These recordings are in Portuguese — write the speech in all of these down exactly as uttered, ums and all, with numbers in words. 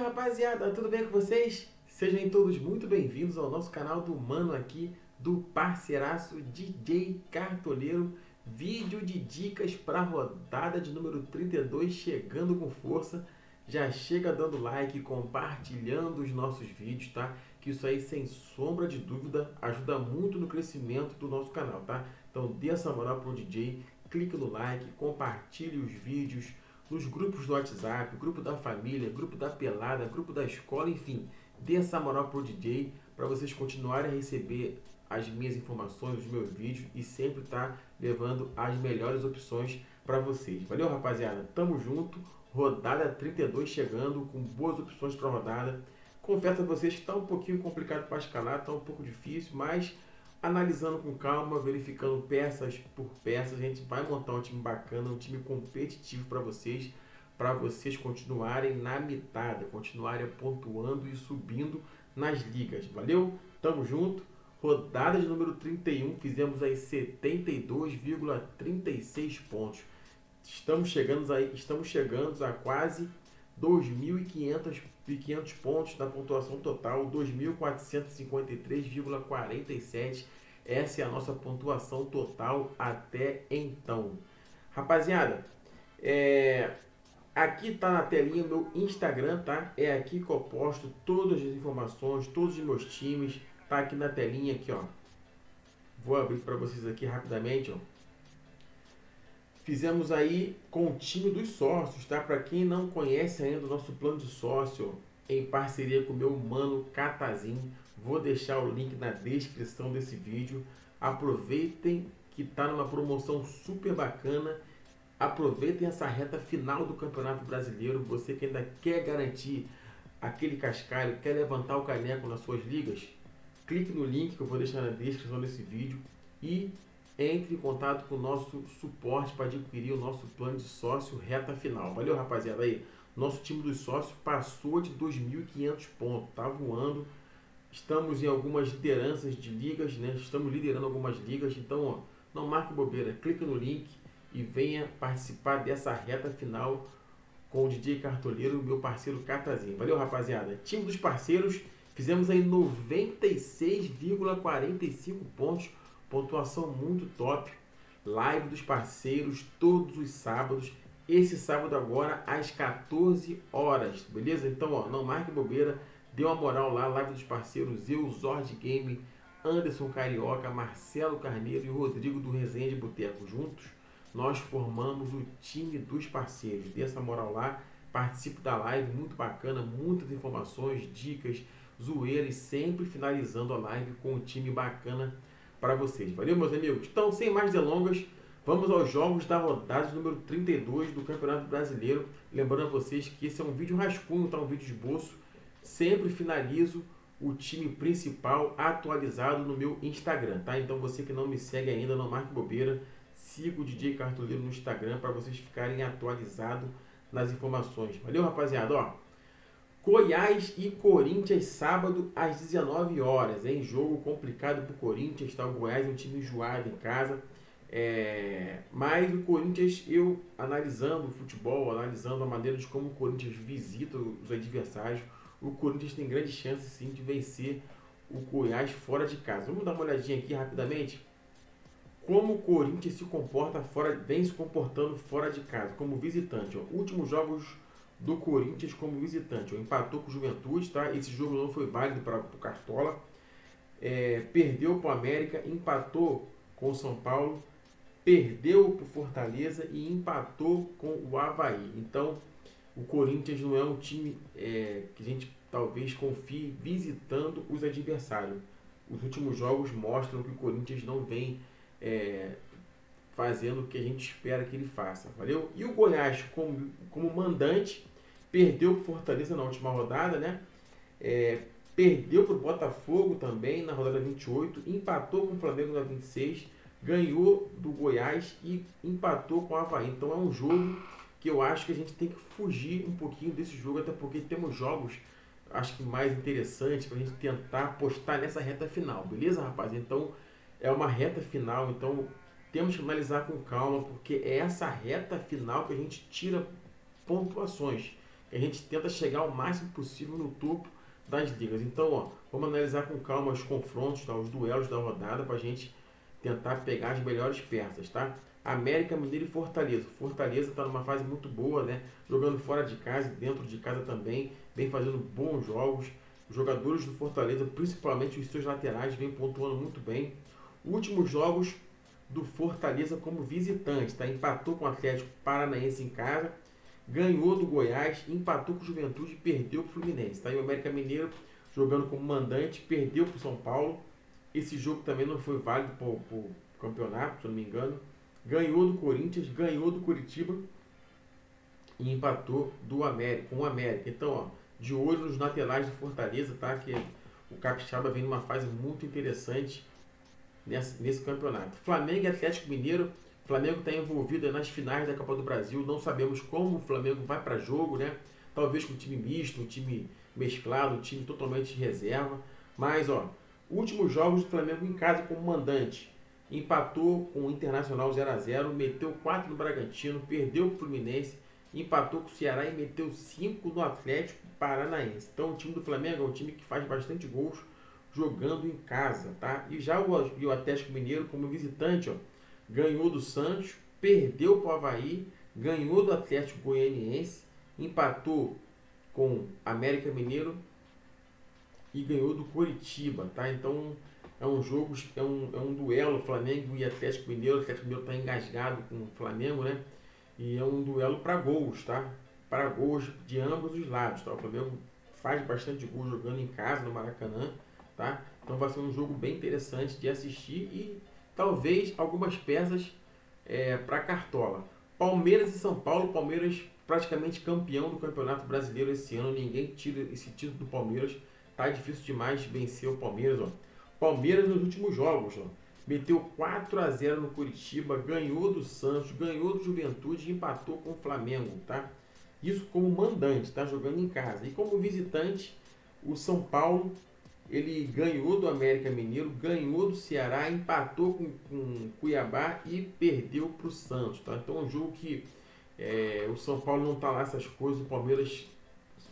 rapaziada, tudo bem com vocês? Sejam todos muito bem-vindos ao nosso canal do Mano aqui, do parceiraço D J Cartoleiro. Vídeo de dicas para a rodada de número trinta e dois chegando com força. Já chega dando like, compartilhando os nossos vídeos, tá? Que isso aí, sem sombra de dúvida, ajuda muito no crescimento do nosso canal, tá? Então dê essa moral pro D J, clique no like, compartilhe os vídeos nos grupos do WhatsApp, grupo da família, grupo da pelada, grupo da escola, enfim. Dê essa moral pro D J para vocês continuarem a receber as minhas informações, os meus vídeos e sempre tá levando as melhores opções para vocês. Valeu, rapaziada? Tamo junto. Rodada trinta e dois chegando com boas opções para rodada. Confesso a vocês que tá um pouquinho complicado para escalar, tá um pouco difícil, mas analisando com calma, verificando peças por peças, a gente vai montar um time bacana, um time competitivo para vocês, para vocês continuarem na mitada, continuarem pontuando e subindo nas ligas. Valeu? Tamo junto. Rodada de número trinta e um, fizemos aí setenta e dois vírgula trinta e seis pontos. Estamos chegando aí, estamos chegando a quase dois mil e quinhentos pontos da pontuação total, dois mil quatrocentos e cinquenta e três vírgula quarenta e sete. Essa é a nossa pontuação total até então. Rapaziada, é... aqui tá na telinha o meu Instagram, tá? É aqui que eu posto todas as informações, todos os meus times. Tá aqui na telinha, aqui, ó. Vou abrir para vocês aqui rapidamente, ó. Fizemos aí com o time dos sócios, tá? Para quem não conhece ainda o nosso plano de sócio, em parceria com o meu mano Catazim, vou deixar o link na descrição desse vídeo. Aproveitem que tá numa promoção super bacana. Aproveitem essa reta final do Campeonato Brasileiro. Você que ainda quer garantir aquele cascalho, quer levantar o caneco nas suas ligas, clique no link que eu vou deixar na descrição desse vídeo e entre em contato com o nosso suporte para adquirir o nosso plano de sócio reta final. Valeu, rapaziada? Aí, nosso time dos sócios passou de dois mil e quinhentos pontos, tá voando. Estamos em algumas lideranças de ligas, né? Estamos liderando algumas ligas, então ó, não marque bobeira, clica no link e venha participar dessa reta final com o D J Cartoleiro e meu parceiro Catazim. Valeu, rapaziada? Time dos parceiros, fizemos aí noventa e seis vírgula quarenta e cinco pontos. Pontuação muito top. Live dos parceiros todos os sábados. Esse sábado agora às quatorze horas, beleza? Então, ó, não marque bobeira. Dê uma moral lá, live dos parceiros. Eu, Zord Game, Anderson Carioca, Marcelo Carneiro e Rodrigo do Resenha de Boteco. Juntos, nós formamos o time dos parceiros. Dê essa moral lá. Participe da live, muito bacana. Muitas informações, dicas, zoeiras. Sempre finalizando a live com um time bacana para vocês. Valeu, meus amigos? Então, sem mais delongas, vamos aos jogos da rodada número trinta e dois do Campeonato Brasileiro. Lembrando a vocês que esse é um vídeo rascunho, tá? Um vídeo esboço. Sempre finalizo o time principal atualizado no meu Instagram, tá? Então, você que não me segue ainda, não marque bobeira, siga o D J Cartoleiro no Instagram para vocês ficarem atualizados nas informações. Valeu, rapaziada? Ó, Goiás e Corinthians, sábado às dezenove horas, hein? Jogo complicado para o Corinthians, tá? O Goiás é um time enjoado em casa, é... mas o Corinthians, eu analisando o futebol, analisando a maneira de como o Corinthians visita os adversários, o Corinthians tem grande chance, sim, de vencer o Goiás fora de casa. Vamos dar uma olhadinha aqui rapidamente como o Corinthians se comporta fora, vem se comportando fora de casa, como visitante, ó. Últimos jogos do Corinthians como visitante, ó, empatou com o Juventude, tá? Esse jogo não foi válido para o Cartola, é, perdeu para o América, empatou com o São Paulo, perdeu para o Fortaleza e empatou com o Avaí. Então, o Corinthians não é um time é, que a gente talvez confie visitando os adversários. Os últimos jogos mostram que o Corinthians não vem é, fazendo o que a gente espera que ele faça, valeu? E o Goiás, como, como mandante, perdeu para o Fortaleza na última rodada, né? É, perdeu para o Botafogo também na rodada vinte e oito, empatou com o Flamengo na vinte e seis, ganhou do Goiás e empatou com o Avaí. Então é um jogo que eu acho que a gente tem que fugir um pouquinho desse jogo, até porque temos jogos, acho que mais interessantes para a gente tentar apostar nessa reta final, beleza, rapaz? Então é uma reta final, então temos que analisar com calma, porque é essa reta final que a gente tira pontuações. e a gente tenta chegar o máximo possível no topo das ligas. Então, ó, vamos analisar com calma os confrontos, tá? Os duelos da rodada, para a gente tentar pegar as melhores peças, tá? América, Mineiro e Fortaleza. Fortaleza está numa fase muito boa, né? Jogando fora de casa e dentro de casa também, vem fazendo bons jogos. Os jogadores do Fortaleza, principalmente os seus laterais, vêm pontuando muito bem. Últimos jogos do Fortaleza como visitante, tá? Empatou com o Atlético Paranaense em casa, ganhou do Goiás, empatou com o Juventude e perdeu para o Fluminense, tá? E o América Mineiro, jogando como mandante, perdeu para o São Paulo. Esse jogo também não foi válido para o campeonato, se eu não me engano. Ganhou do Corinthians, ganhou do Curitiba e empatou do América, com o América. Então, ó, de olho nos laterais do Fortaleza, tá? Que o Capixaba vem numa fase muito interessante nessa, nesse campeonato. Flamengo e Atlético Mineiro. O Flamengo está envolvido nas finais da Copa do Brasil. Não sabemos como o Flamengo vai para jogo, né? Talvez com um time misto, um time mesclado, um time totalmente de reserva. Mas, ó, últimos jogos do Flamengo em casa como mandante. Empatou com o Internacional zero a zero, meteu quatro no Bragantino, perdeu o Fluminense, empatou com o Ceará e meteu cinco no Atlético Paranaense. Então o time do Flamengo é um time que faz bastante gols jogando em casa, tá? E já o, e o Atlético Mineiro como visitante, ó, ganhou do Santos, perdeu para o Avaí, ganhou do Atlético Goianiense, empatou com o América Mineiro e ganhou do Coritiba, tá? Então é um jogo, é um, é um duelo Flamengo e Atlético Mineiro. O Atlético Mineiro está engasgado com o Flamengo, né? E é um duelo para gols, tá? Para gols de ambos os lados, tá? O Flamengo faz bastante gol jogando em casa, no Maracanã, tá? Então vai ser um jogo bem interessante de assistir e talvez algumas peças é, para Cartola. Palmeiras e São Paulo. Palmeiras praticamente campeão do Campeonato Brasileiro esse ano. Ninguém tira esse título do Palmeiras. Tá difícil demais vencer o Palmeiras, ó. Palmeiras nos últimos jogos, ó, meteu quatro a zero no Curitiba, ganhou do Santos, ganhou do Juventude e empatou com o Flamengo, tá? Isso como mandante, tá? Jogando em casa. E como visitante, o São Paulo, ele ganhou do América Mineiro, ganhou do Ceará, empatou com, com Cuiabá e perdeu para o Santos, tá? Então é um jogo que é, o São Paulo não tá lá essas coisas, o Palmeiras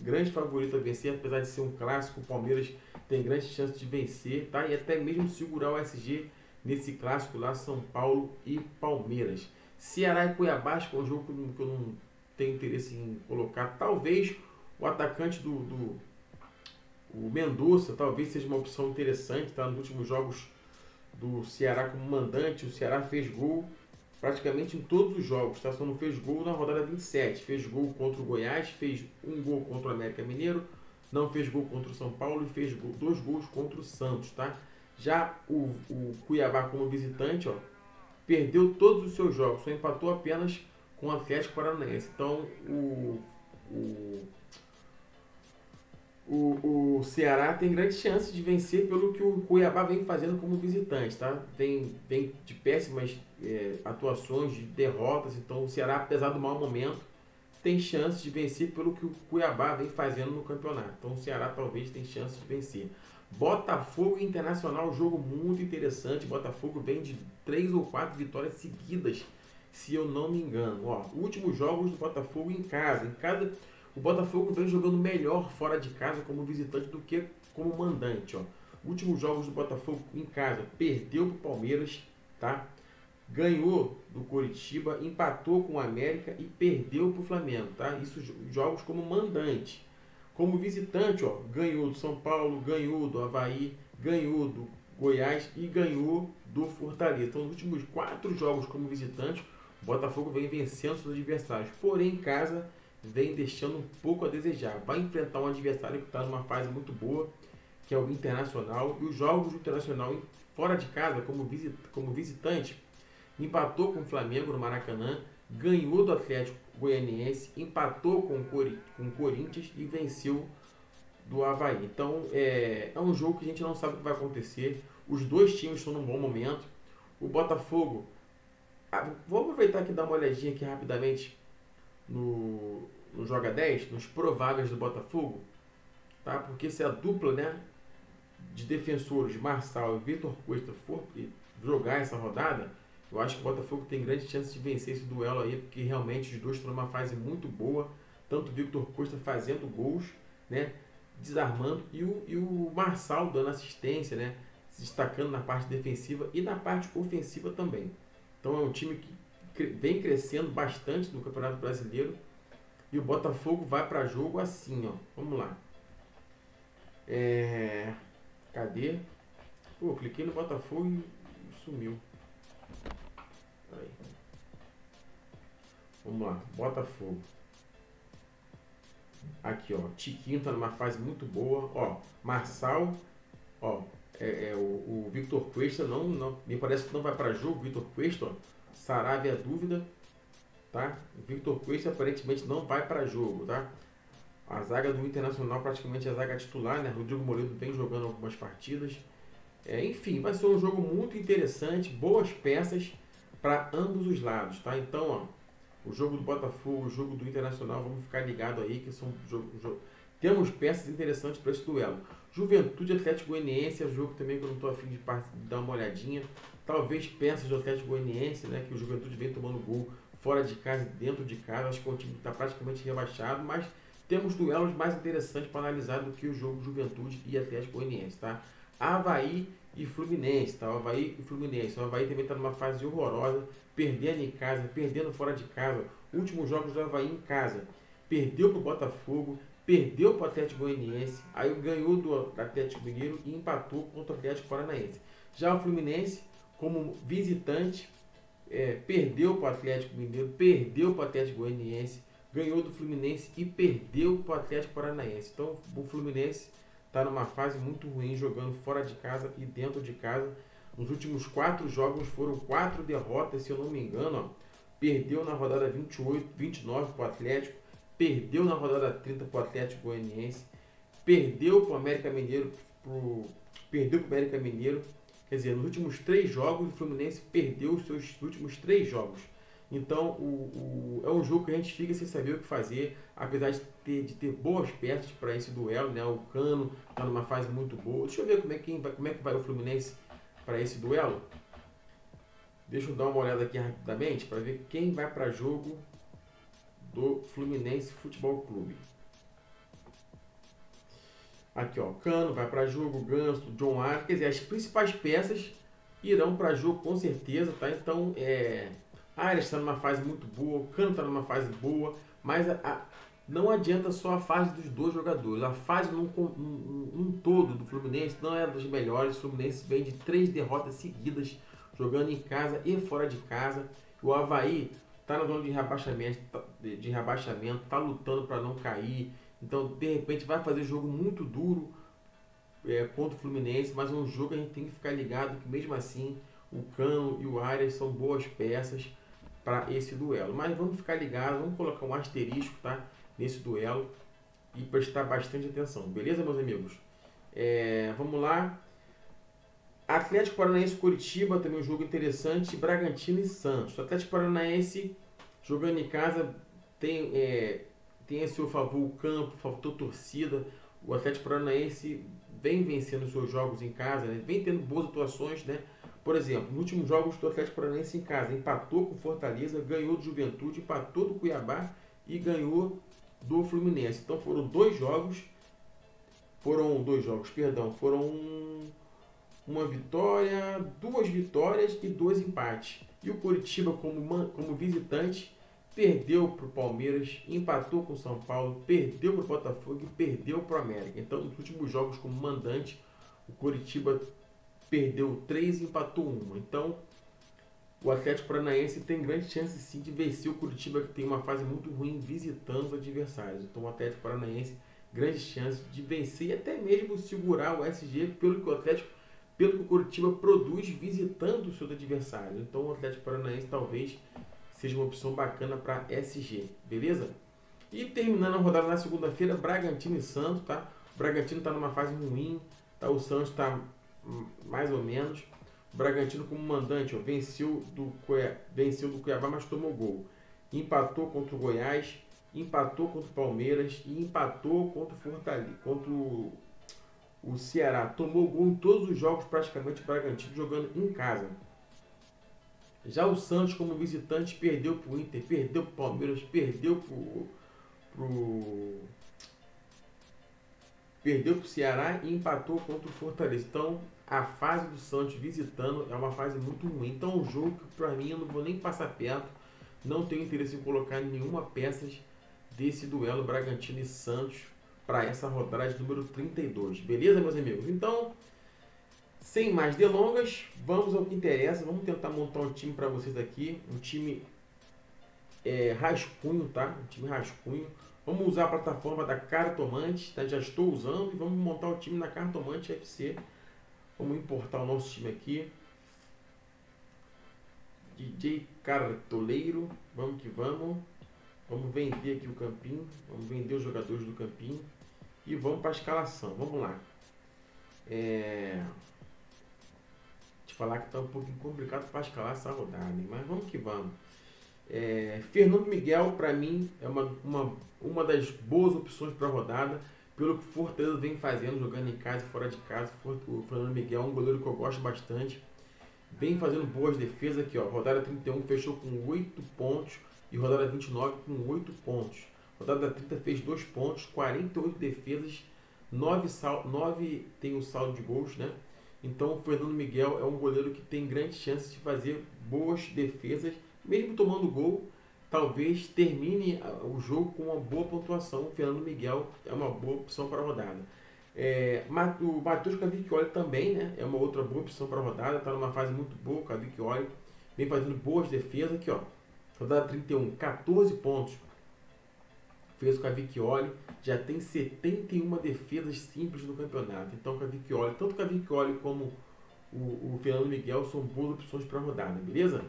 grande favorito a vencer, apesar de ser um clássico, o Palmeiras tem grande chance de vencer, tá? E até mesmo segurar o S G nesse clássico lá, São Paulo e Palmeiras. Ceará e Cuiabá, que é um jogo que eu não tenho interesse em colocar. Talvez o atacante do, do o Mendonça, talvez seja uma opção interessante, tá? Nos últimos jogos do Ceará como mandante, o Ceará fez gol praticamente em todos os jogos, tá? Só não fez gol na rodada vinte e sete, fez gol contra o Goiás, fez um gol contra o América Mineiro, não fez gol contra o São Paulo e fez gol, dois gols contra o Santos, tá? Já o, o Cuiabá como visitante, ó, perdeu todos os seus jogos, só empatou apenas com o Atlético Paranaense. Então o, o, o, o Ceará tem grande chance de vencer pelo que o Cuiabá vem fazendo como visitante, tá? Tem, tem de péssimas é, atuações, de derrotas, então o Ceará, apesar do mau momento, tem chance de vencer pelo que o Cuiabá vem fazendo no campeonato. Então o Ceará talvez tenha chance de vencer. Botafogo Internacional, jogo muito interessante. Botafogo vem de três ou quatro vitórias seguidas, se eu não me engano. Ó, últimos jogos do Botafogo em casa. Em casa, o Botafogo vem jogando melhor fora de casa como visitante do que como mandante, ó. Últimos jogos do Botafogo em casa, perdeu para o Palmeiras, tá? Ganhou do Coritiba, empatou com o América e perdeu para o Flamengo, tá? Isso jogos como mandante. Como visitante, ó, ganhou do São Paulo, ganhou do Avaí, ganhou do Goiás e ganhou do Fortaleza. Então, nos últimos quatro jogos como visitante, o Botafogo vem vencendo seus adversários. Porém, em casa, vem deixando um pouco a desejar. Vai enfrentar um adversário que está numa fase muito boa, que é o Internacional. E os jogos do Internacional fora de casa, como, visit como visitante, empatou com o Flamengo no Maracanã, ganhou do Atlético Goianiense, empatou com o, Cori com o Corinthians e venceu do Avaí. Então é, é um jogo que a gente não sabe o que vai acontecer. Os dois times estão num bom momento. O Botafogo... Ah, vou aproveitar aqui e dar uma olhadinha aqui rapidamente no, no Joga dez, nos prováveis do Botafogo, tá? Porque se a dupla, né, de defensores Marçal e Vitor Cuesta for jogar essa rodada, eu acho que o Botafogo tem grande chance de vencer esse duelo aí, porque realmente os dois estão numa fase muito boa, tanto o Victor Costa fazendo gols, né, desarmando, e o, e o Marçal dando assistência, né, se destacando na parte defensiva e na parte ofensiva também. Então é um time que vem crescendo bastante no Campeonato Brasileiro, e o Botafogo vai para jogo assim, ó. Vamos lá. É... Cadê? Pô, cliquei no Botafogo e sumiu. Aí. Vamos lá, Botafogo. Aqui, ó. Tiquinho tá numa fase muito boa. Ó, Marçal. Ó, é, é, o, o Victor Cuesta não, não. Me parece que não vai para jogo. Victor Cuesta, ó. Sarave é a dúvida. Tá? O Victor Cuesta aparentemente não vai para jogo, tá? A zaga do Internacional praticamente é a zaga titular, né? Rodrigo Moledo vem jogando algumas partidas. É, enfim, vai ser um jogo muito interessante, boas peças para ambos os lados, tá? Então, ó, o jogo do Botafogo, o jogo do Internacional, vamos ficar ligado aí que são jogo, jogo. Temos peças interessantes para esse duelo. Juventude Atlético Goianiense é um jogo também que eu não estou a fim de dar uma olhadinha. Talvez peças do Atlético Goianiense, né? Que o Juventude vem tomando gol fora de casa e dentro de casa. Acho que o time está praticamente rebaixado, mas temos duelos mais interessantes para analisar do que o jogo Juventude e Atlético Goianiense, tá? Havaí e Fluminense, tá? Havaí e Fluminense. O Havaí também está numa fase horrorosa, perdendo em casa, perdendo fora de casa. Últimos jogos do Havaí em casa. Perdeu para o Botafogo, perdeu para o Atlético Goianiense, aí ganhou do Atlético Mineiro e empatou contra o Atlético Paranaense. Já o Fluminense, como visitante, é, perdeu para o Atlético Mineiro, perdeu para o Atlético Goianiense, ganhou do Fluminense e perdeu para o Atlético Paranaense. Então o Fluminense está numa fase muito ruim, jogando fora de casa e dentro de casa. Nos últimos quatro jogos foram quatro derrotas, se eu não me engano. Ó. Perdeu na rodada vinte e oito, vinte e nove para o Atlético, perdeu na rodada trinta para o Atlético Goianiense, perdeu para o América Mineiro, pro... perdeu para o América Mineiro. Quer dizer, nos últimos três jogos o Fluminense perdeu os seus últimos três jogos. Então, o, o, é um jogo que a gente fica sem saber o que fazer, apesar de ter, de ter boas peças para esse duelo, né? O Cano está numa fase muito boa. Deixa eu ver como é, quem vai, como é que vai o Fluminense para esse duelo. Deixa eu dar uma olhada aqui rapidamente para ver quem vai para jogo do Fluminense Futebol Clube. Aqui, ó, Cano vai para jogo, Ganso, John Arthur, quer dizer, as principais peças irão para jogo com certeza, tá? Então, é... Arias está numa fase muito boa, o Cano está numa fase boa, mas a, a, não adianta só a fase dos dois jogadores. A fase num, num, num todo do Fluminense não é das melhores. O Fluminense vem de três derrotas seguidas, jogando em casa e fora de casa. O Havaí está na zona de rebaixamento, tá, de, de rebaixamento, está lutando para não cair. Então, de repente, vai fazer jogo muito duro é, contra o Fluminense, mas é um jogo que a gente tem que ficar ligado, que mesmo assim o Cano e o Arias são boas peças para esse duelo, mas vamos ficar ligados, vamos colocar um asterisco, tá, nesse duelo e prestar bastante atenção, beleza, meus amigos? É, vamos lá. Atlético Paranaense Coritiba também um jogo interessante. Bragantino e Santos. O Atlético Paranaense jogando em casa tem é, tem a seu favor o campo, faltou torcida. O Atlético Paranaense vem vencendo seus jogos em casa, né? Vem tendo boas atuações, né? Por exemplo, nos últimos jogos do Atlético Paranaense em casa, empatou com o Fortaleza, ganhou do Juventude, empatou do Cuiabá e ganhou do Fluminense. Então foram dois jogos, foram dois jogos, perdão, foram um, uma vitória, duas vitórias e dois empates. E o Coritiba, como, como visitante, perdeu para o Palmeiras, empatou com o São Paulo, perdeu para o Botafogo e perdeu para o América. Então, nos últimos jogos como mandante, o Coritiba perdeu três e empatou um. Então, o Atlético Paranaense tem grande chance sim de vencer o Coritiba, que tem uma fase muito ruim visitando os adversários. Então, o Atlético Paranaense, grande chance de vencer e até mesmo segurar o S G pelo que o Atlético, pelo que o Coritiba produz visitando os seus adversários. Então, o Atlético Paranaense talvez seja uma opção bacana para S G, beleza? E terminando a rodada na segunda-feira, Bragantino e Santos, tá? O Bragantino está numa fase ruim, tá? O Santos está mais ou menos. O Bragantino como mandante, ó, venceu do Cuiabá, venceu do Cuiabá, mas tomou gol. Empatou contra o Goiás, empatou contra o Palmeiras e empatou contra o Fortaleza, contra o, o Ceará. Tomou gol em todos os jogos praticamente o Bragantino jogando em casa. Já o Santos como visitante perdeu para o Inter, perdeu para o Palmeiras, perdeu para pro... Perdeu pro Ceará e empatou contra o Fortaleza. Então, a fase do Santos visitando é uma fase muito ruim. Então, um jogo que, pra mim, eu não vou nem passar perto. Não tenho interesse em colocar nenhuma peça desse duelo Bragantino e Santos para essa rodada de número trinta e dois. Beleza, meus amigos? Então, sem mais delongas, vamos ao que interessa. Vamos tentar montar um time para vocês aqui. Um time é, rascunho, tá? Um time rascunho. Vamos usar a plataforma da Cartomante, tá? Já estou usando. E vamos montar o time na Cartomante F C. Vamos importar o nosso time aqui. D J Cartoleiro. Vamos que vamos. Vamos vender aqui o campinho. Vamos vender os jogadores do campinho. E vamos para a escalação. Vamos lá. É... Te falar que está um pouquinho complicado para escalar essa rodada, hein? Mas vamos que vamos. É... Fernando Miguel, para mim, é uma, uma, uma das boas opções para a rodada. Pelo que o Fortaleza vem fazendo, jogando em casa e fora de casa. O Fernando Miguel é um goleiro que eu gosto bastante. Vem fazendo boas defesas aqui, ó. Rodada trinta e um fechou com oito pontos e rodada vinte e nove com oito pontos. Rodada trinta fez dois pontos, quarenta e oito defesas, nove, sal... nove tem o saldo de gols, né? Então o Fernando Miguel é um goleiro que tem grandes chances de fazer boas defesas, mesmo tomando gol, talvez termine o jogo com uma boa pontuação. O Fernando Miguel é uma boa opção para a rodada. É, o Matheus Cavicchioli também, né? É uma outra boa opção para a rodada. Está numa fase muito boa. O Cavicchioli vem fazendo boas defesas aqui, ó. Rodada trinta e um, quatorze pontos. Fez o Cavicchioli. Já tem setenta e uma defesas simples no campeonato. Então, Cavicchioli, tanto o Cavicchioli como o, o Fernando Miguel são boas opções para a rodada, beleza?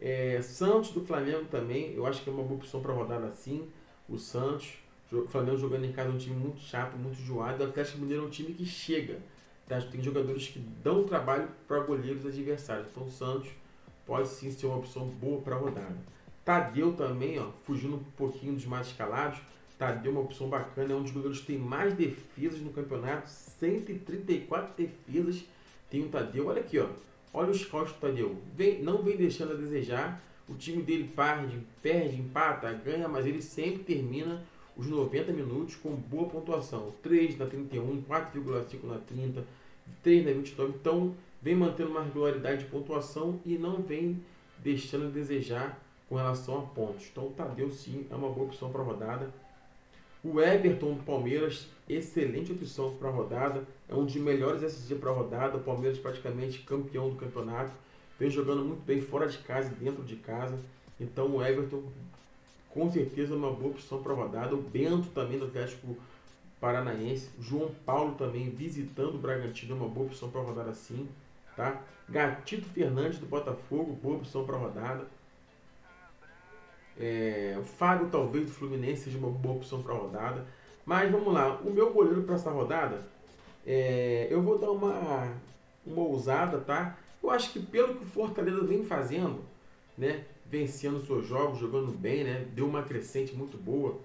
É, Santos do Flamengo também. Eu acho que é uma boa opção para a rodada, sim. O Santos. O Flamengo jogando em casa é um time muito chato, muito enjoado. O Atlético Mineiro é um time que chega, tá? Tem jogadores que dão trabalho para goleiros adversários. Então o Santos pode sim ser uma opção boa para a rodada. Tadeu também, ó, fugindo um pouquinho dos mais escalados. Tadeu é uma opção bacana, é um dos goleiros que tem mais defesas no campeonato. cento e trinta e quatro defesas tem o Tadeu. Olha aqui, ó. Olha os costos do Tadeu. Vem, não vem deixando a desejar. O time dele perde, perde, empata, ganha, mas ele sempre termina os noventa minutos com boa pontuação. três na trinta e um, quatro vírgula cinco na trinta, três na vinte e nove. Então, vem mantendo uma regularidade de pontuação e não vem deixando a desejar com relação a pontos. Então, o Tadeu, sim, é uma boa opção para a rodada. O Everton do Palmeiras, excelente opção para a rodada. É um dos melhores S G para a rodada. O Palmeiras praticamente campeão do campeonato. Vem jogando muito bem fora de casa e dentro de casa. Então, o Everton... com certeza uma boa opção para a rodada. O Bento também do Atlético Paranaense. João Paulo também visitando o Bragantino. Uma boa opção para a rodada sim. Tá? Gatito Fernandes do Botafogo. Boa opção para a rodada. É, o Fábio talvez do Fluminense seja uma boa opção para a rodada. Mas vamos lá. O meu goleiro para essa rodada. É, eu vou dar uma, uma ousada. Tá? Eu acho que pelo que o Fortaleza vem fazendo, né? Vencendo seus jogos, jogando bem, né? Deu uma crescente muito boa.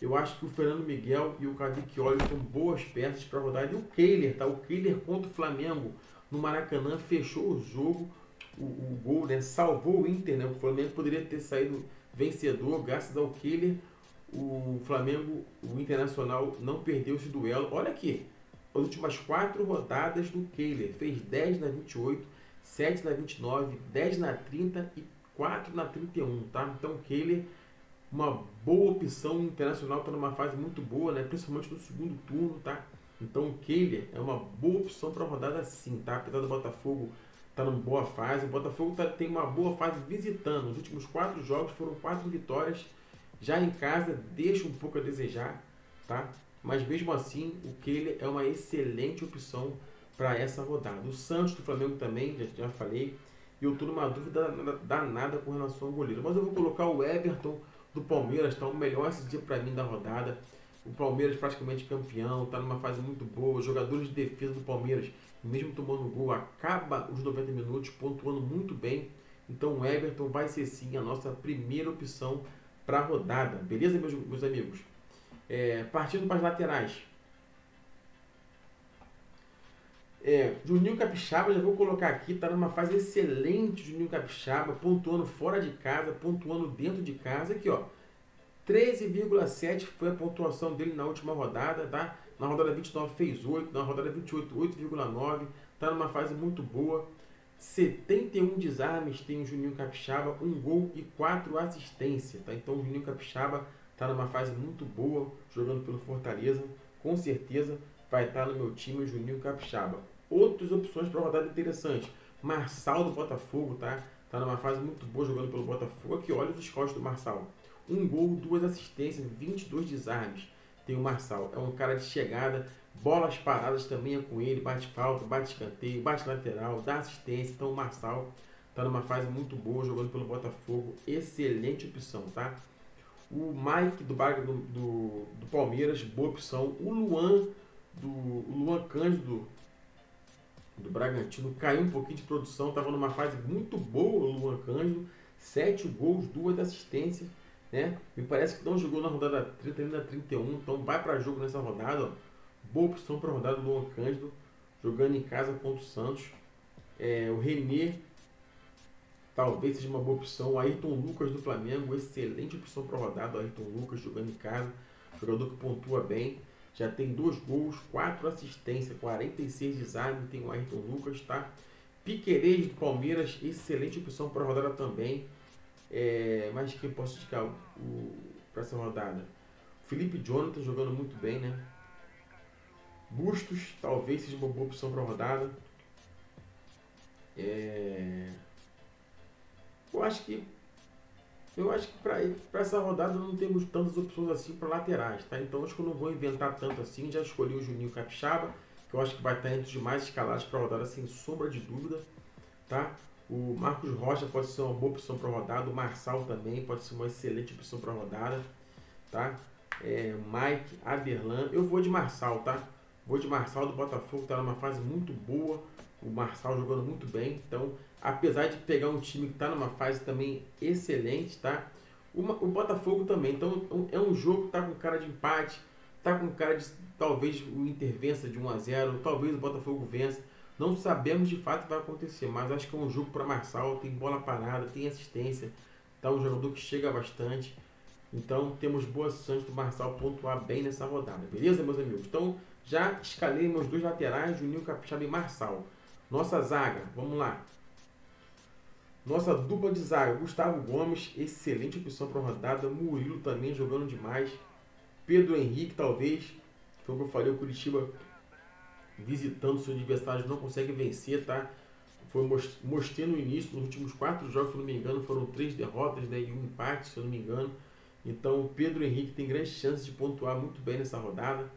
Eu acho que o Fernando Miguel e o Cavicchioli são boas peças para rodar. E o Kehler, tá? O Kehler contra o Flamengo no Maracanã fechou o jogo, o, o gol, né? Salvou o Inter, né? O Flamengo poderia ter saído vencedor graças ao Kehler. O Flamengo, o Internacional não perdeu esse duelo. Olha aqui, as últimas quatro rodadas do Kehler. Fez dez na vinte e oito, sete na vinte e nove, dez na trinta e quatro na trinta e um, tá? Então o Kehler, uma boa opção. Internacional está numa fase muito boa, né? Principalmente no segundo turno, tá? Então o Kehler é uma boa opção para a rodada sim, tá? Apesar do Botafogo tá numa boa fase, o Botafogo tá, tem uma boa fase visitando. Os últimos quatro jogos foram quatro vitórias. Já em casa deixa um pouco a desejar, tá? Mas mesmo assim o Kehler é uma excelente opção para essa rodada. O Santos do Flamengo também, já, já falei. E eu estou numa dúvida danada com relação ao goleiro. Mas eu vou colocar o Everton do Palmeiras. Tá o melhor esse dia para mim da rodada. O Palmeiras praticamente campeão. Está numa fase muito boa. Os jogadores de defesa do Palmeiras, mesmo tomando gol, acaba os noventa minutos pontuando muito bem. Então o Everton vai ser sim a nossa primeira opção para a rodada. Beleza, meus, meus amigos? É, partindo para as laterais. É, Juninho Capixaba, já vou colocar aqui, tá numa fase excelente. Juninho Capixaba, pontuando fora de casa, pontuando dentro de casa. Aqui, ó, treze vírgula sete foi a pontuação dele na última rodada, tá? Na rodada vinte e nove fez oito, na rodada vinte e oito, oito vírgula nove. Tá numa fase muito boa. setenta e um desarmes tem o Juninho Capixaba, um gol e quatro assistências, tá? Então o Juninho Capixaba tá numa fase muito boa, jogando pelo Fortaleza. Com certeza vai estar no meu time o Juninho Capixaba. Outras opções para rodada interessante. Marçal do Botafogo, tá? Tá numa fase muito boa jogando pelo Botafogo. Aqui, olha os scores do Marçal. Um gol, duas assistências, vinte e dois desarmes. Tem o Marçal. É um cara de chegada, bolas paradas também é com ele, bate falta, bate escanteio, bate lateral, dá assistência. Então o Marçal tá numa fase muito boa jogando pelo Botafogo. Excelente opção, tá? O Mike do, do, do, do Palmeiras, boa opção. O Luan, do, o Luan Cândido do Bragantino, caiu um pouquinho de produção. Estava numa fase muito boa o Luan Cândido. Sete gols, duas assistências, né? Me parece que não jogou na rodada trinta, ainda trinta e um. Então vai para jogo nessa rodada. Ó. Boa opção para a rodada do Luan Cândido, jogando em casa contra o Santos. É, o Renê talvez seja uma boa opção. O Ayrton Lucas do Flamengo, excelente opção para rodada. O Ayrton Lucas jogando em casa, jogador que pontua bem. Já tem dois gols, quatro assistências, quarenta e seis desarmes, tem o Ayrton Lucas, tá? Piquerez do Palmeiras, excelente opção para rodada também. É, mas quem posso indicar para essa rodada? Felipe Jonathan jogando muito bem, né? Bustos, talvez seja uma boa opção para rodada. É... Eu acho que eu acho que para essa rodada não temos tantas opções assim para laterais, tá? Então acho que eu não vou inventar tanto assim. Já escolhi o Juninho Capixaba, que eu acho que vai estar entre os demais escalados para rodada sem sombra de dúvida, tá? O Marcos Rocha pode ser uma boa opção para rodada, o Marçal também pode ser uma excelente opção para rodada, tá? É, Mike, Aderlan, eu vou de Marçal, tá? Vou de Marçal do Botafogo, tá numa fase muito boa. O Marçal jogando muito bem, então apesar de pegar um time que está numa fase também excelente, tá? O, o Botafogo também, então um, é um jogo que está com cara de empate, está com cara de talvez o Inter vença de um a zero, talvez o Botafogo vença, não sabemos de fato o que vai acontecer, mas acho que é um jogo para Marçal, tem bola parada, tem assistência, tá? Um jogador que chega bastante, então temos boas chances do Marçal pontuar bem nessa rodada, beleza, meus amigos? Então já escalei meus dois laterais, Juninho Capixaba e Marçal. Nossa zaga, vamos lá. Nossa dupla de zaga, Gustavo Gomes, excelente opção para a rodada. Murilo também jogando demais. Pedro Henrique, talvez. Foi o que eu falei, o Curitiba visitando seus adversários não consegue vencer, tá? Foi, mostrei no início, nos últimos quatro jogos, se não me engano, foram três derrotas, né, e um empate, se eu não me engano. Então o Pedro Henrique tem grandes chances de pontuar muito bem nessa rodada,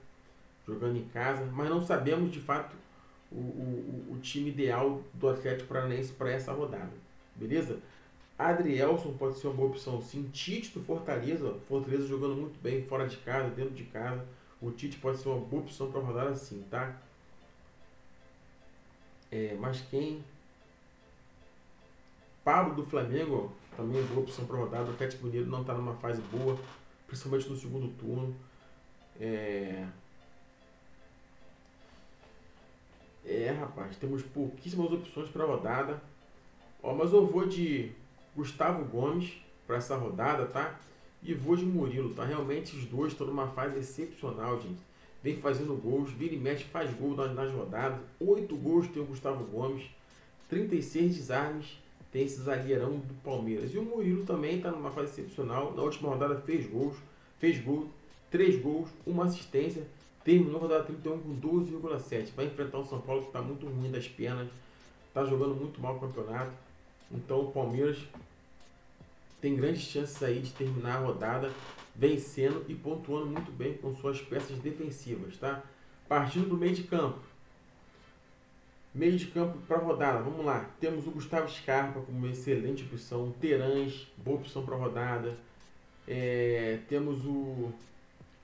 jogando em casa. Mas não sabemos de fato O, o, o time ideal do Atlético Paranaense para essa rodada, beleza? Adrielson pode ser uma boa opção sim. Tite do Fortaleza, Fortaleza jogando muito bem, fora de casa, dentro de casa. O Tite pode ser uma boa opção para rodada sim, tá? É, mas quem? Pablo do Flamengo, ó, também é boa opção para rodada. O Atlético Mineiro não está numa fase boa, principalmente no segundo turno. É... É, rapaz, temos pouquíssimas opções para rodada. Ó, mas eu vou de Gustavo Gomes para essa rodada, tá? E vou de Murilo, tá? Realmente os dois estão numa fase excepcional, gente. Vem fazendo gols, vira e mexe, faz gol nas, nas rodadas. Oito gols tem o Gustavo Gomes, trinta e seis desarmes tem esse zagueirão do Palmeiras. E o Murilo também está numa fase excepcional. Na última rodada fez gols, fez gol, três gols, uma assistência. Terminou a rodada trinta e um com doze vírgula sete. Vai enfrentar o São Paulo, que está muito ruim das pernas. Está jogando muito mal o campeonato. Então o Palmeiras tem grandes chances aí de terminar a rodada vencendo e pontuando muito bem com suas peças defensivas, tá? Partindo do meio de campo. Meio de campo para a rodada. Vamos lá. Temos o Gustavo Scarpa como uma excelente opção. Terãs, boa opção para a rodada. É, temos o...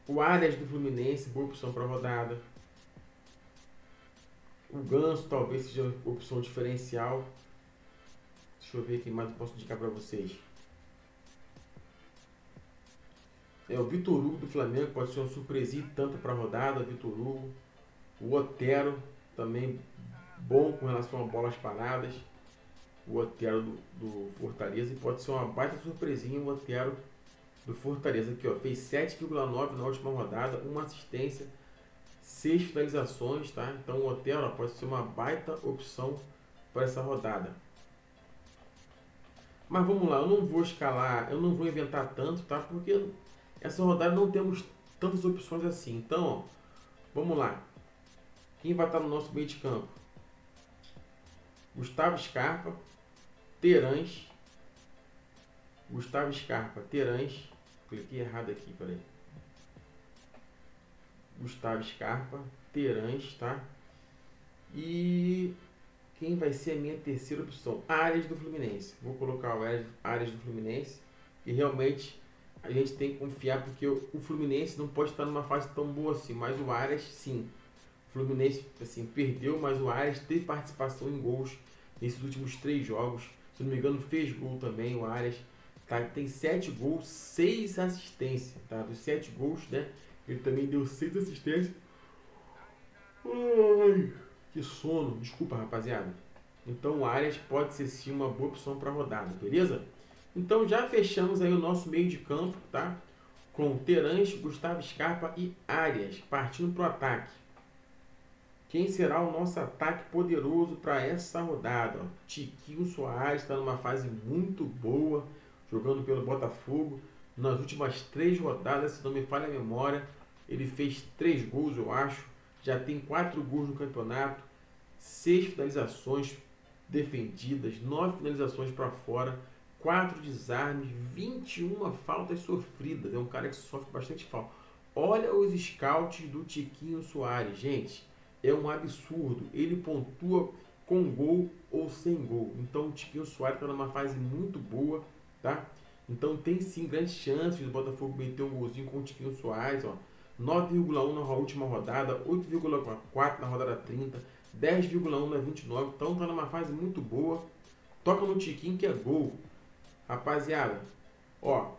O Arias do Fluminense, boa opção para a rodada. O Ganso talvez seja uma opção diferencial. Deixa eu ver quem mais eu posso indicar para vocês. É, o Vitor Hugo do Flamengo pode ser uma surpresinha tanto para a rodada. Vitor Hugo. O Otero também bom com relação a bolas paradas. O Otero do, do Fortaleza. E pode ser uma baita surpresinha o Otero do Fortaleza aqui, ó, fez sete vírgula nove na última rodada, uma assistência, seis finalizações, tá? Então o Otero, ó, pode ser uma baita opção para essa rodada. Mas vamos lá, eu não vou escalar, eu não vou inventar tanto, tá? Porque essa rodada não temos tantas opções assim. Então, ó, vamos lá. Quem vai estar no nosso meio de campo? Gustavo Scarpa, Terãs. Gustavo Scarpa, Terãs. Cliquei errado aqui, peraí. Gustavo Scarpa, Terãs, tá? E... quem vai ser a minha terceira opção? Áreas do Fluminense. Vou colocar o Áreas do Fluminense. E realmente a gente tem que confiar, porque o Fluminense não pode estar numa fase tão boa assim. Mas o Áreas, sim. O Fluminense, assim, perdeu, mas o Áreas teve participação em gols nesses últimos três jogos. Se não me engano, fez gol também o Áreas. Tá? Tem sete gols, seis assistências. Tá? Dos sete gols, né? Ele também deu seis assistências. Ai... que sono, desculpa rapaziada. Então o Arias pode ser sim uma boa opção para rodada, beleza? Então já fechamos aí o nosso meio de campo, tá? Com Terãs, Gustavo Scarpa e Arias. Partindo para o ataque. Quem será o nosso ataque poderoso para essa rodada? Ó, Tiquinho Soares está numa fase muito boa, jogando pelo Botafogo. Nas últimas três rodadas, se não me falha a memória, ele fez três gols, eu acho. Já tem quatro gols no campeonato, seis finalizações defendidas, nove finalizações para fora, quatro desarmes, vinte e uma faltas sofridas. É um cara que sofre bastante falta. Olha os scouts do Tiquinho Soares, gente. É um absurdo. Ele pontua com gol ou sem gol. Então o Tiquinho Soares está numa fase muito boa, tá? Então tem sim grandes chances do Botafogo meter um golzinho com o Tiquinho Soares, ó. nove vírgula um na última rodada, oito vírgula quatro na rodada trinta, dez vírgula um na vinte e nove. Então tá numa fase muito boa. Toca no Tiquinho que é gol. Rapaziada, ó,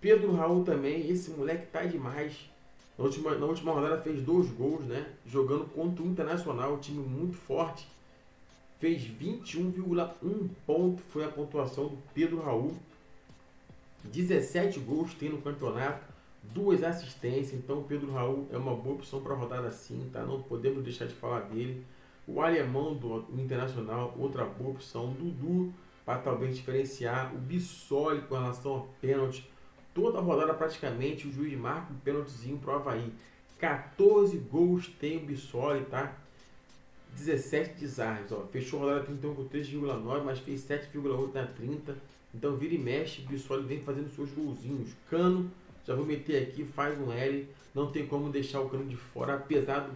Pedro Raul também, esse moleque tá demais. Na última, na última rodada fez dois gols, né? Jogando contra o Internacional, um time muito forte. Fez vinte e um vírgula um ponto, foi a pontuação do Pedro Raul. dezessete gols tem no campeonato. Duas assistências, então o Pedro Raul é uma boa opção para rodar assim, tá? Não podemos deixar de falar dele. O alemão do Internacional, outra boa opção. Dudu, para talvez diferenciar. O Bissoli com relação a pênalti. Toda rodada praticamente o juiz marca um pênaltizinho para o Avaí. quatorze gols tem o Bissoli, tá? dezessete desarmes, ó. Fechou a rodada trinta e um com três vírgula nove, mas fez sete vírgula oito na trinta. Então vira e mexe, o Bissoli vem fazendo seus golzinhos. Cano. Já vou meter aqui, faz um L, não tem como deixar o Cano de fora, apesar do,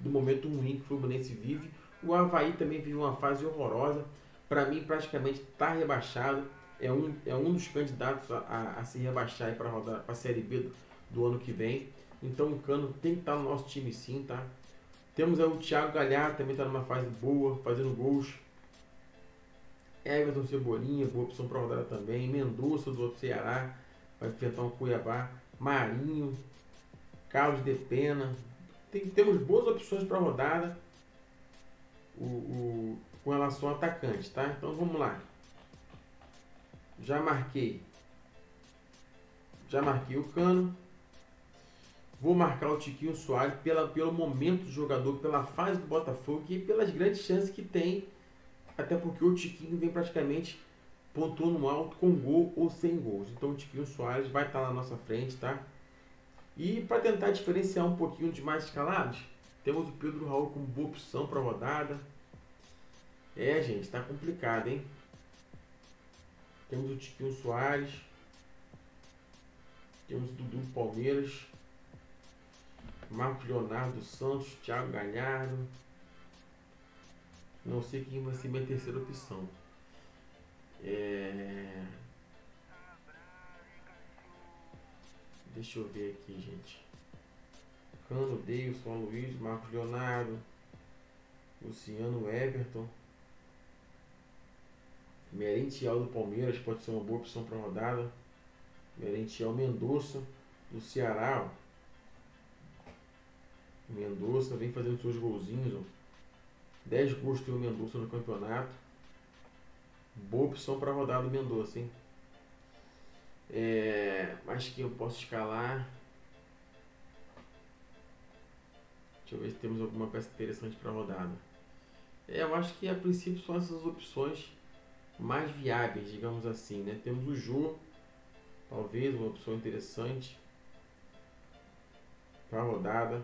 do momento ruim que o Fluminense vive. O Avaí também vive uma fase horrorosa, para mim praticamente está rebaixado, é um, é um dos candidatos a, a, a se rebaixar para rodar para a Série B do, do ano que vem. Então o Cano tem que estar no nosso time sim, tá? Temos aí o Thiago Galhardo, também está numa fase boa, fazendo gols. Everton Cebolinha, boa opção para rodar também. Mendonça do outro Ceará. Vai enfrentar um Cuiabá, Marinho, Carlos de Pena. Tem, temos boas opções para a rodada o, o, com relação ao atacante, tá? Então vamos lá. Já marquei. Já marquei o Cano. Vou marcar o Tiquinho Soares pela, pelo momento do jogador, pela fase do Botafogo e pelas grandes chances que tem. Até porque o Tiquinho vem praticamente... pontuou no alto com gol ou sem gols. Então o Tiquinho Soares vai estar na nossa frente, tá? E para tentar diferenciar um pouquinho de mais escalados, temos o Pedro Raul como boa opção para rodada. É, gente, tá complicado, hein? Temos o Tiquinho Soares. Temos o Dudu Palmeiras. Marcos Leonardo Santos, Thiago Galhardo. Não sei quem vai ser minha terceira opção. É... deixa eu ver aqui, gente. Cano, Deilson, Luiz, Marcos Leonardo, Luciano, Everton, Merentiel do Palmeiras pode ser uma boa opção para rodada. Merentiel, Mendonça do Ceará, ó. Mendonça vem fazendo seus golzinhos, ó. dez gols tem o Mendonça no campeonato. Boa opção para rodar do Mendonça, hein? É, mas que eu posso escalar. Deixa eu ver se temos alguma peça interessante para rodada. É, eu acho que a princípio são essas opções mais viáveis, digamos assim, né? Temos o Juno, talvez uma opção interessante para rodada.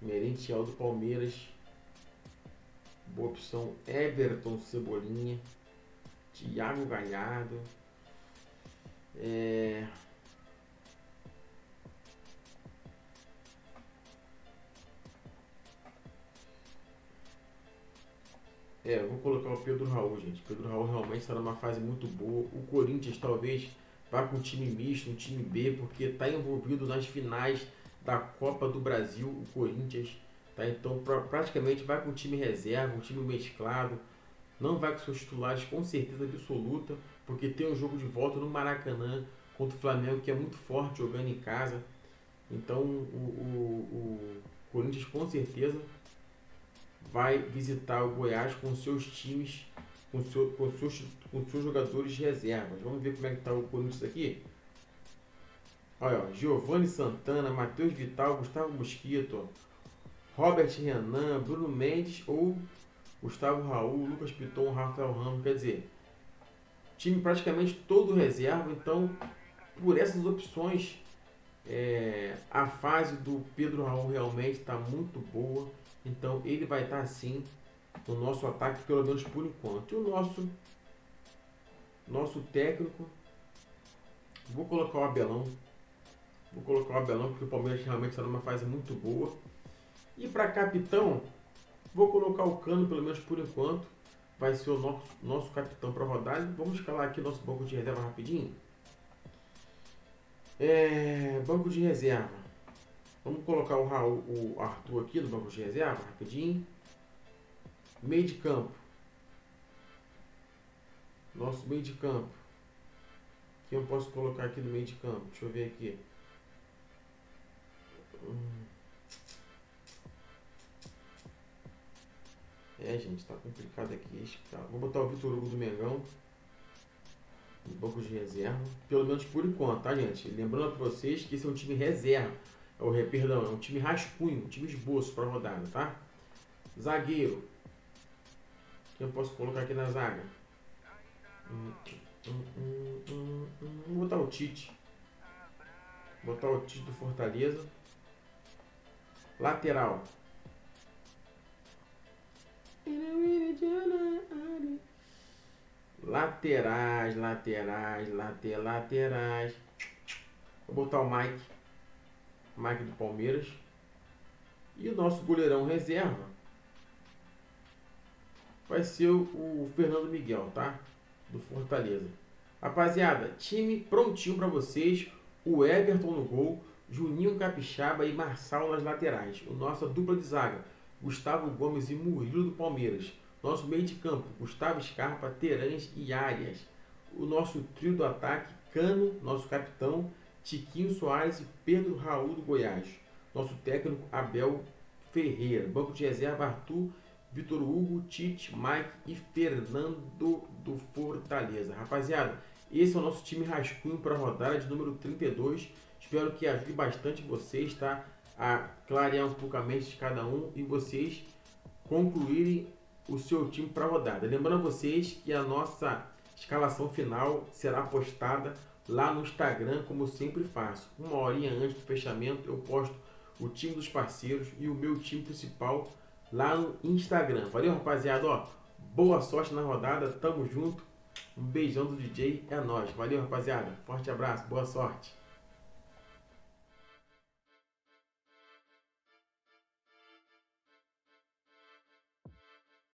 Merentiel do Palmeiras, boa opção. Everton Cebolinha, Thiago Galhardo, é... É, eu vou colocar o Pedro Raul, gente. Pedro Raul realmente está numa fase muito boa. O Corinthians talvez vá com um time misto, um time B, porque está envolvido nas finais da Copa do Brasil, o Corinthians, tá? Então pra, praticamente vai com o time reserva, um time mesclado. Não vai com seus titulares com certeza absoluta, porque tem um jogo de volta no Maracanã contra o Flamengo, que é muito forte jogando em casa. Então o, o, o Corinthians com certeza vai visitar o Goiás com seus times, com, seu, com, seus, com seus jogadores de reservas. Vamos ver como é que está o Corinthians aqui. Olha, ó, Giovanni Santana, Matheus Vital, Gustavo Mosquito, Robert Renan, Bruno Mendes ou Gustavo Raul, Lucas Piton, Rafael Ramos. Quer dizer, time praticamente todo reserva. Então, por essas opções, é, a fase do Pedro Raul realmente está muito boa. Então, ele vai estar assim no nosso ataque, pelo menos por enquanto. E o nosso, nosso técnico, vou colocar o Abelão. Vou colocar o Abelão porque o Palmeiras realmente está numa fase muito boa. E para capitão, vou colocar o Cano, pelo menos por enquanto. Vai ser o nosso, nosso capitão para rodar. Vamos escalar aqui nosso banco de reserva rapidinho. É, banco de reserva. Vamos colocar o, Raul, o Arthur aqui no banco de reserva rapidinho. Meio de campo. Nosso meio de campo. Quem eu posso colocar aqui no meio de campo? Deixa eu ver aqui. É, gente, tá complicado aqui. Vou botar o Vitor Hugo do Mengão no banco de reserva, pelo menos por enquanto, tá, gente? Lembrando pra vocês que esse é um time reserva. É o, perdão, é um time rascunho, um time esboço pra rodada, tá? Zagueiro. Quem eu posso colocar aqui na zaga? Hum, hum, hum, hum, hum. Vou botar o Tite. Vou botar o Tite do Fortaleza. Lateral. Laterais, laterais, later, laterais. Vou botar o Mike. Mike do Palmeiras. E o nosso goleirão reserva vai ser o, o Fernando Miguel, tá? Do Fortaleza. Rapaziada, time prontinho pra vocês. O Everton no gol, Juninho Capixaba e Marçal nas laterais. O nossa dupla de zaga, Gustavo Gomes e Murilo do Palmeiras. Nosso meio de campo, Gustavo Scarpa, Terãs e Arias. O nosso trio do ataque, Cano, nosso capitão, Tiquinho Soares e Pedro Raul do Goiás. Nosso técnico, Abel Ferreira. Banco de reserva, Arthur, Vitor Hugo, Tite, Mike e Fernando do Fortaleza. Rapaziada, esse é o nosso time rascunho para a rodada de número trinta e dois. Espero que ajude bastante vocês, tá? A clarear um pouco a mente de cada um e vocês concluírem o seu time para a rodada. Lembrando a vocês que a nossa escalação final será postada lá no Instagram, como sempre faço. Uma horinha antes do fechamento eu posto o time dos parceiros e o meu time principal lá no Instagram. Valeu, rapaziada, ó, boa sorte na rodada, tamo junto, um beijão do D J, é nóis. Valeu, rapaziada, forte abraço, boa sorte.